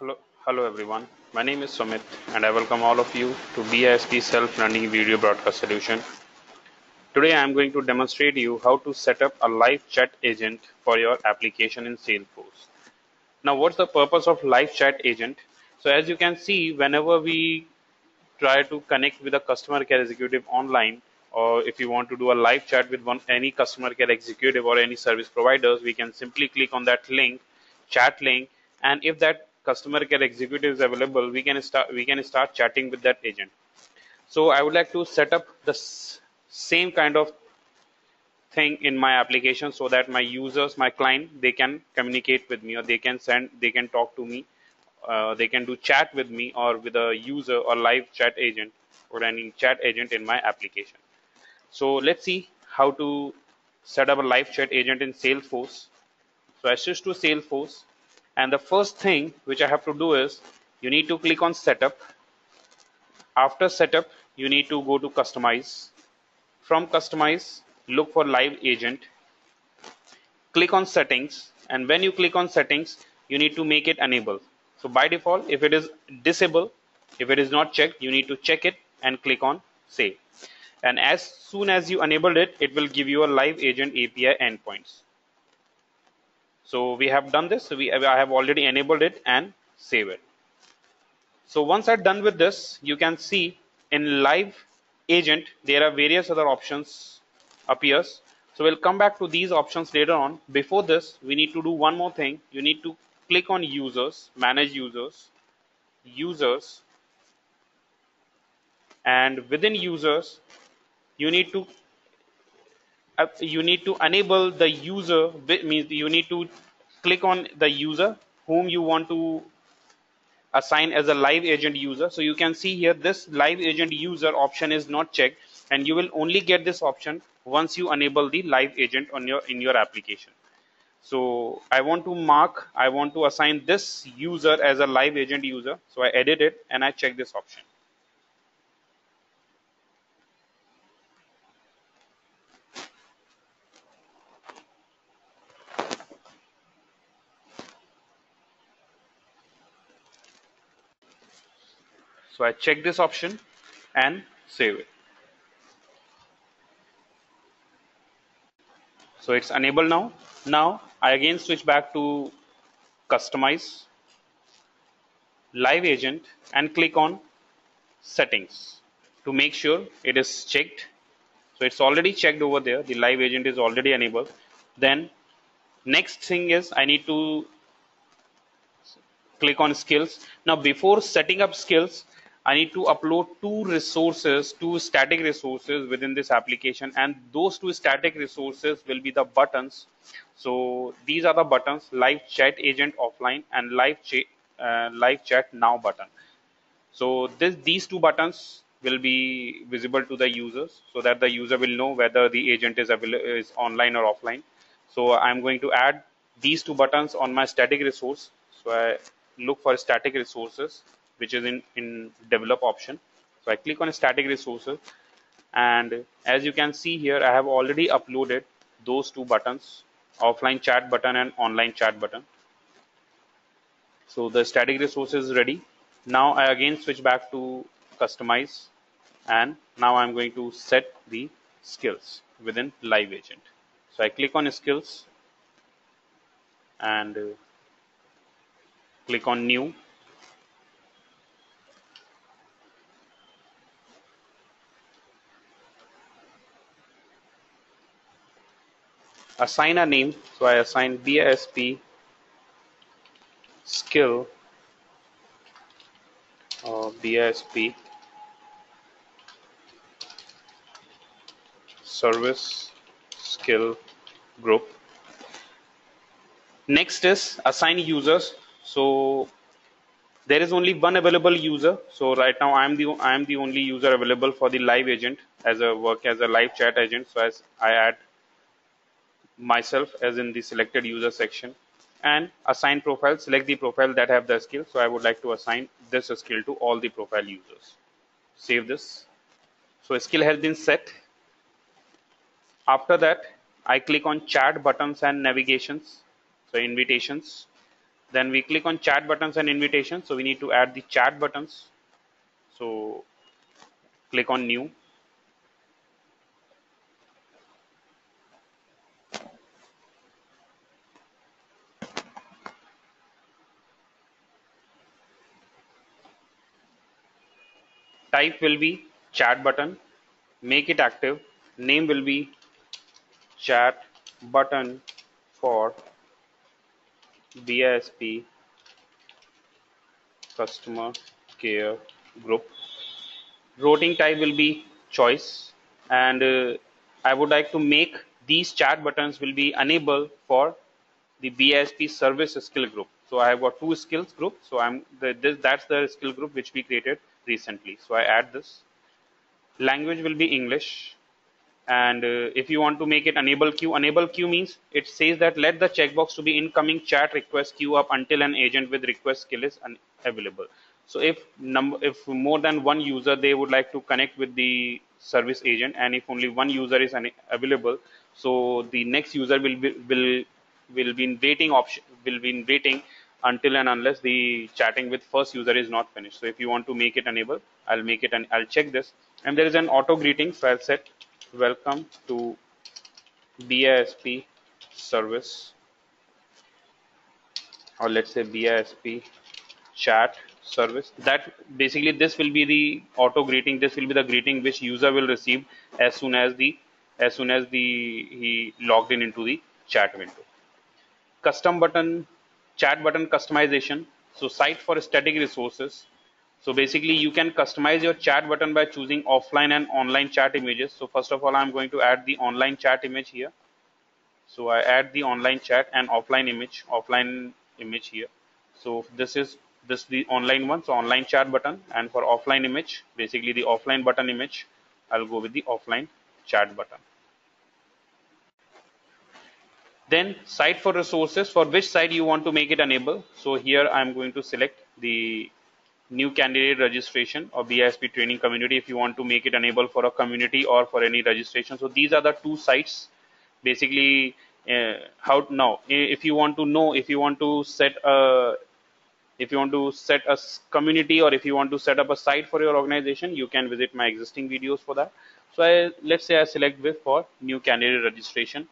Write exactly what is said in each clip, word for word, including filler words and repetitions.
Hello, hello everyone. My name is Sumit and I welcome all of you to B I S P Self-Learning Video Broadcast Solution. Today I am going to demonstrate you how to set up a live chat agent for your application in Salesforce. Now what's the purpose of live chat agent? So as you can see, whenever we try to connect with a customer care executive online, or if you want to do a live chat with one any customer care executive or any service providers, we can simply click on that link, chat link, and if that customer care executive is available, we can start we can start chatting with that agent. So I would like to set up the same kind of thing in my application so that my users, my client, they can communicate with me, or they can send, they can talk to me, uh, they can do chat with me or with a user or live chat agent or any chat agent in my application. So let's see how to set up a live chat agent in Salesforce. So I switch to Salesforce. And the first thing which I have to do is you need to click on setup. After setup, you need to go to customize. From customize, look for live agent. Click on settings, and when you click on settings, you need to make it enable. So by default, if it is disabled, if it is not checked, you need to check it and click on save. And as soon as you enabled it, it will give you a live agent A P I endpoints. So we have done this, so we, I have already enabled it and save it. So once I'm done with this, you can see in live agent, there are various other options appears. So we'll come back to these options later on. Before this, we need to do one more thing. You need to click on users, manage users, users, and within users, you need to you need to enable the user, means you need to click on the user whom you want to assign as a live agent user. So you can see here this live agent user option is not checked, and you will only get this option once you enable the live agent on your in your application. So I want to mark, I want to assign this user as a live agent user. So I edit it and I check this option. So I check this option and save it. So it's enabled now. Now I again switch back to customize, live agent, and click on settings to make sure it is checked. So it's already checked over there. The live agent is already enabled. Then next thing is I need to click on skills. Now before setting up skills, I need to upload two resources, two static resources within this application, and those two static resources will be the buttons. So these are the buttons: live chat agent offline and live chat uh, live chat now button. So this these two buttons will be visible to the users so that the user will know whether the agent is available, is online or offline. So I'm going to add these two buttons on my static resource. So I look for static resources, which is in, in develop option. So I click on static resources, and as you can see here, I have already uploaded those two buttons, offline chat button and online chat button. So the static resource is ready. Now I again switch back to customize, and now I'm going to set the skills within live agent. So I click on skills and click on new. Assign a name, so I assign B I S P skill or B I S P service skill group. Next is assign users. So there is only one available user. So right now I am the I am the only user available for the live agent as a work as a live chat agent. So as I add myself as in the selected user section, and assign profile, select the profile that have the skill. So I would like to assign this skill to all the profile users. Save this. So a skill has been set. After that, I click on chat buttons and navigations, so invitations, Then we click on chat buttons and invitations. So we need to add the chat buttons. So click on new. Type will be chat button, make it active. Name will be chat button for B I S P customer care group. Routing type will be choice, and uh, I would like to make these chat buttons will be enable for the B I S P service skill group. So I have got two skills group. So I'm the, this, that's the skill group which we created recently. So I add this. Language will be English. And uh, if you want to make it enable queue, enable queue means it says that let the checkbox to be incoming chat request queue up until an agent with request skill is available. So if number, if more than one user, they would like to connect with the service agent, and if only one user is available, so the next user will be, will will be in waiting option will be in waiting until and unless the chatting with first user is not finished. So if you want to make it enable, I'll make it and I'll check this. And there is an auto greeting, so I'll set welcome to B I S P service, or let's say B I S P chat service. That basically this will be the auto greeting. This will be the greeting which user will receive as soon as the as soon as the he logged in into the chat window. Custom button, chat button customization. So site for static resources. So basically you can customize your chat button by choosing offline and online chat images. So first of all, I'm going to add the online chat image here. So I add the online chat and offline image, offline image here. So this is this the online one, so online chat button, and for offline image, basically the offline button image, I'll go with the offline chat button. Then site for resources, for which site you want to make it enable. So here I'm going to select the new candidate registration or B I S P training community if you want to make it enable for a community or for any registration. So these are the two sites basically. Uh, how now if you want to know if you want to set a if you want to set a community or if you want to set up a site for your organization, you can visit my existing videos for that. So I, let's say I select with for new candidate registration.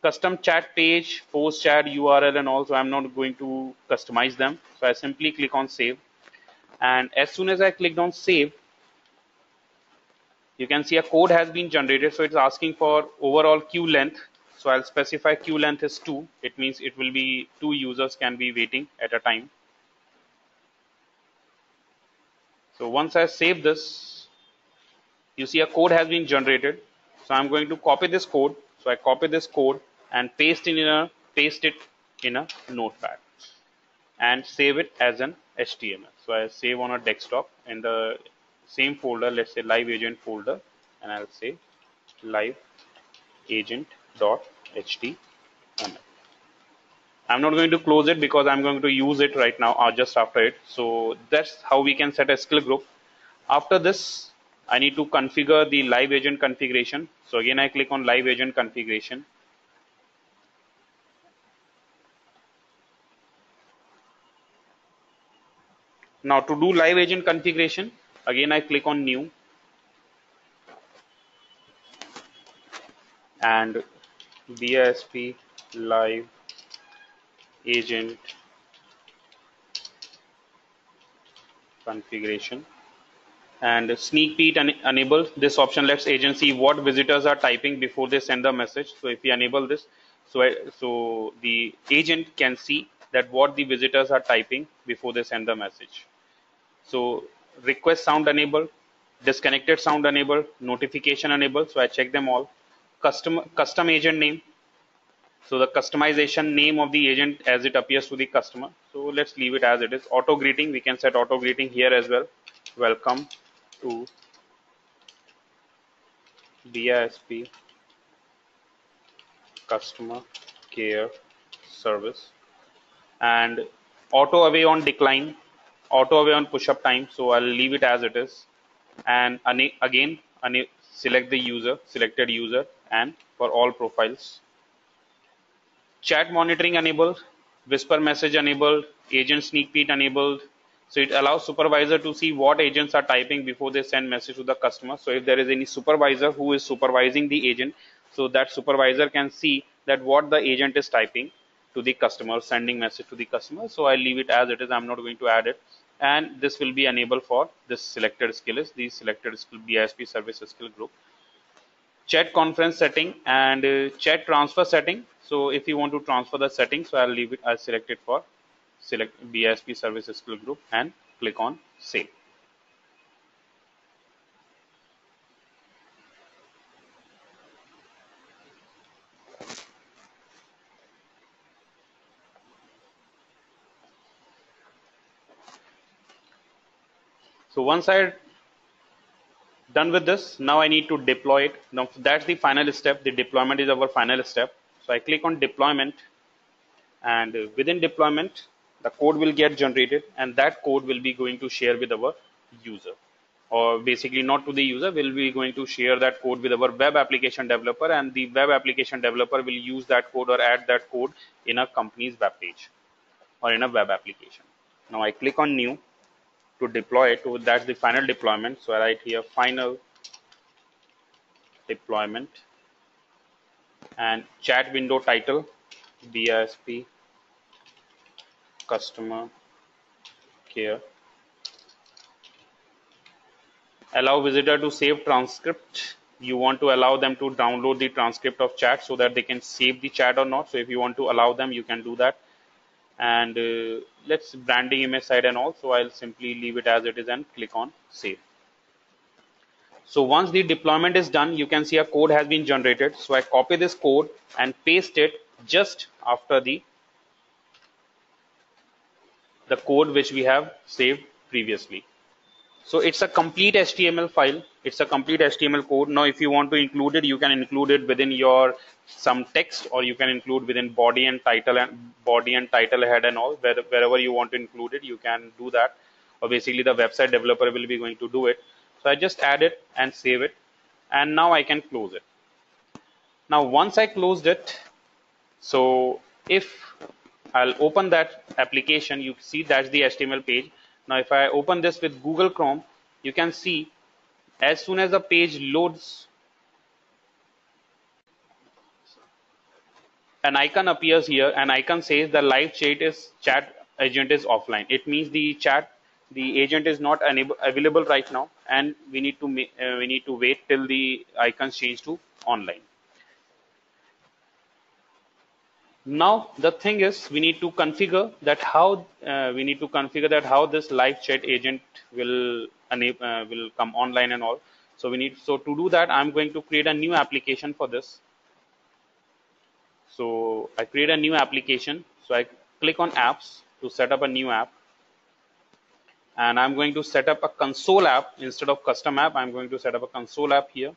Custom chat page, force chat U R L and all, so I'm not going to customize them. So I simply click on save. And as soon as I clicked on save, you can see a code has been generated. So it's asking for overall queue length. So I'll specify queue length is two. It means it will be two users can be waiting at a time. So once I save this, you see a code has been generated. So I'm going to copy this code. So I copy this code and paste it in a paste it in a notepad and save it as an H T M L. So I save on a desktop in the same folder, let's say live agent folder, and I'll say live agent dot H T M L. I'm not going to close it because I'm going to use it right now or just after it. So that's how we can set a skill group. After this, I need to configure the live agent configuration. So again, I click on live agent configuration. Now to do live agent configuration, again I click on new, and B I S P live agent configuration, and sneak peek enable. This option lets agent see what visitors are typing before they send the message. So if we enable this, so I, so the agent can see that what the visitors are typing before they send the message. So request sound enable, disconnected sound enable, notification enable. So I check them all. Custom custom agent name. So the customization name of the agent as it appears to the customer. So let's leave it as it is. Auto greeting, we can set auto greeting here as well. Welcome to B I S P customer care service. And auto away on decline, auto away on push up time, so I'll leave it as it is. And again, select the user, selected user, and for all profiles. Chat monitoring enable. Whisper message enabled, agent sneak peek enabled. So it allows supervisor to see what agents are typing before they send message to the customer. So if there is any supervisor who is supervising the agent, so that supervisor can see that what the agent is typing to the customer, sending message to the customer. So I leave it as it is. I'm not going to add it. And this will be enabled for this selected skill is the selected skill B I S P service skill group. Chat conference setting and uh, chat transfer setting. So if you want to transfer the setting, so I'll leave it as selected for select B I S P service skill group and click on save. So once I done with this, now I need to deploy it. Now that's the final step. The deployment is our final step. So I click on deployment, and within deployment, the code will get generated, and that code will be going to share with our user, or basically not to the user, we'll be going to share that code with our web application developer, and the web application developer will use that code or add that code in a company's web page or in a web application. Now I click on new to deploy it. So that's the final deployment. So I write here final deployment and chat window title B I S P customer care. Allow visitor to save transcript. You want to allow them to download the transcript of chat so that they can save the chat or not. So if you want to allow them, you can do that. And uh, let's branding image side and all. So I'll simply leave it as it is and click on save. So once the deployment is done, you can see a code has been generated. So I copy this code and paste it just after the the code which we have saved previously. So it's a complete H T M L file. It's a complete H T M L code. Now, if you want to include it, you can include it within your some text, or you can include within body and title and body and title head and all. Where, wherever you want to include it, you can do that. Or basically, the website developer will be going to do it. So I just add it and save it, and now I can close it. Now, once I closed it, so if I'll open that application, you see that's the H T M L page. Now if I open this with Google Chrome, you can see as soon as the page loads, an icon appears here. An icon says the live chat is chat agent is offline. It means the chat the agent is not unable, available right now, and we need to uh, we need to wait till the icons change to online. Now the thing is, we need to configure that how uh, we need to configure that how this live chat agent will enable, uh, will come online and all. So we need so to do that, I'm going to create a new application for this. So I create a new application. So I click on apps to set up a new app, and I'm going to set up a console app instead of custom app. I'm going to set up a console app here.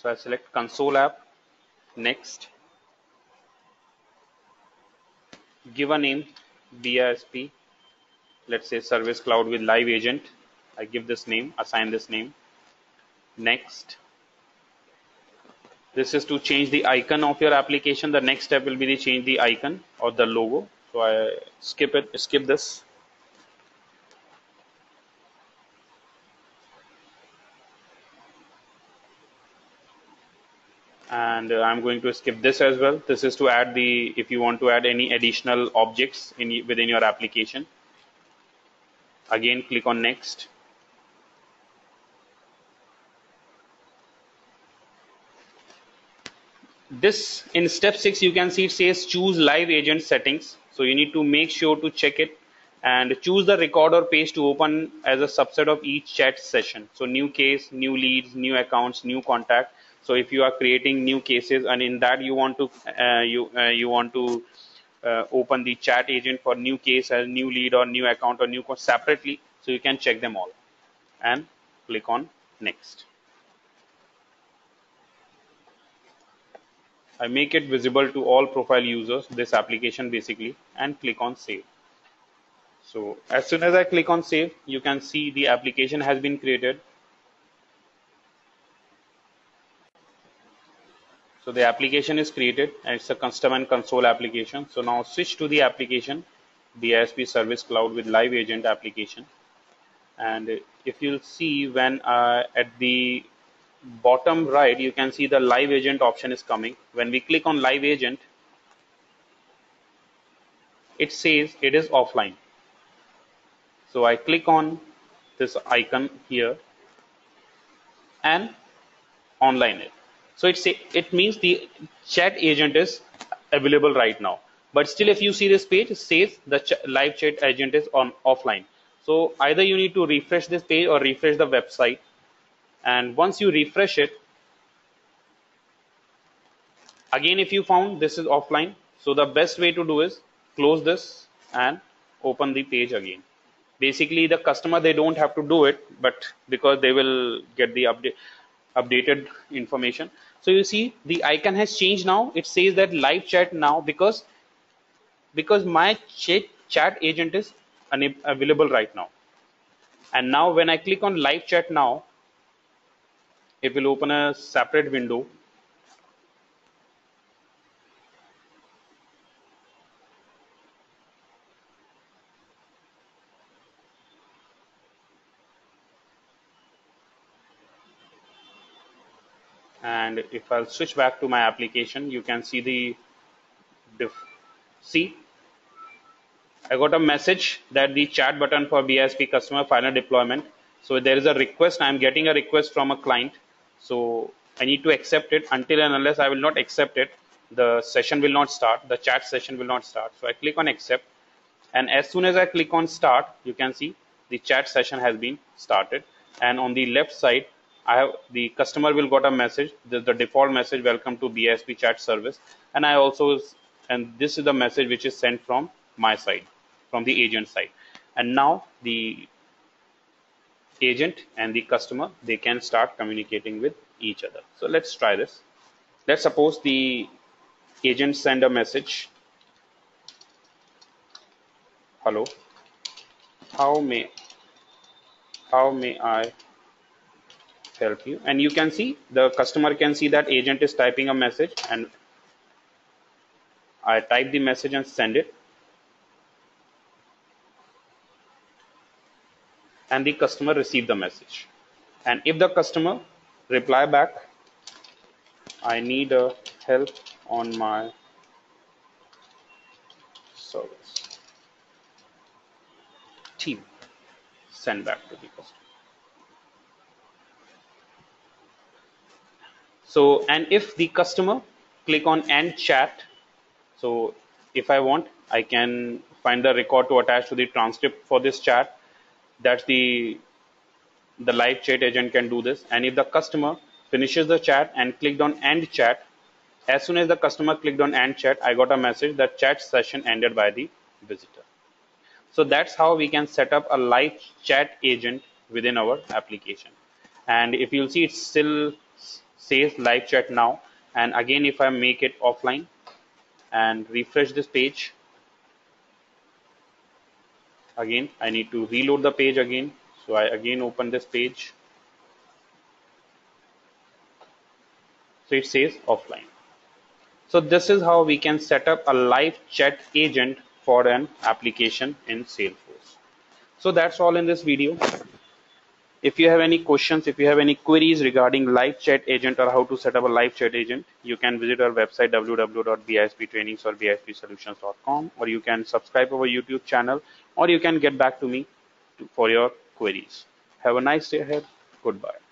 So I select console app, next, give a name B I S P, let's say service cloud with live agent. I give this name, assign this name, next. This is to change the icon of your application. The next step will be to change the icon or the logo. So I skip it, skip this. And uh, I'm going to skip this as well. This is to add the, if you want to add any additional objects in within your application. Again, click on next. This in step six, you can see it says choose live agent settings. So you need to make sure to check it and choose the record or page to open as a subset of each chat session. So new case, new leads, new accounts, new contact. So if you are creating new cases and in that you want to uh, you uh, you want to uh, open the chat agent for new case as new lead or new account or new course separately, so you can check them all and click on next. I make it visible to all profile users, this application basically, and click on save. So as soon as I click on save, you can see the application has been created. So the application is created and it's a custom and console application. So now switch to the application, B I S P Service Cloud with live agent application. And if you'll see when uh, at the bottom right, you can see the live agent option is coming. When we click on live agent, it says it is offline. So I click on this icon here and online it. So it say, it means the chat agent is available right now. But still, if you see this page, it says the ch live chat agent is on offline. So either you need to refresh this page or refresh the website. And once you refresh it, again, if you found this is offline, so the best way to do is close this and open the page again. Basically, the customer, they don't have to do it, but because they will get the update, updated information. So you see the icon has changed now. It says that live chat now because, because my chat, chat agent is available right now. And now when I click on live chat now, it will open a separate window. And if I'll switch back to my application, you can see the diff. See, I got a message that the chat button for B I S P customer final deployment. So there is a request. I'm getting a request from a client. So I need to accept it. Until and unless I will not accept it, the session will not start. The chat session will not start. So I click on accept. And as soon as I click on start, you can see the chat session has been started. And on the left side, I have the customer will got a message. The, the default message, welcome to B I S P chat service. And I also, and this is the message which is sent from my side, from the agent side. And now the agent and the customer, they can start communicating with each other. So let's try this. Let's suppose the agent send a message. Hello. How may, how may I help you? And you can see the customer can see that agent is typing a message, and I type the message and send it. And the customer received the message. And if the customer reply back, I need a help on my service team, send back to the customer. So, and if the customer click on end chat, so if I want, I can find the record to attach to the transcript for this chat. That's the, the live chat agent can do this. And if the customer finishes the chat and clicked on end chat, as soon as the customer clicked on end chat, I got a message that chat session ended by the visitor. So that's how we can set up a live chat agent within our application. And if you'll see, it still says live chat now. And again, if I make it offline and refresh this page, again, I need to reload the page again. So I again open this page. So it says offline. So this is how we can set up a live chat agent for an application in Salesforce. So that's all in this video. If you have any questions, if you have any queries regarding live chat agent or how to set up a live chat agent, you can visit our website w w w dot b i s p trainings or b i s p solutions dot com, or you can subscribe our YouTube channel, or you can get back to me for your queries. Have a nice day ahead. Goodbye.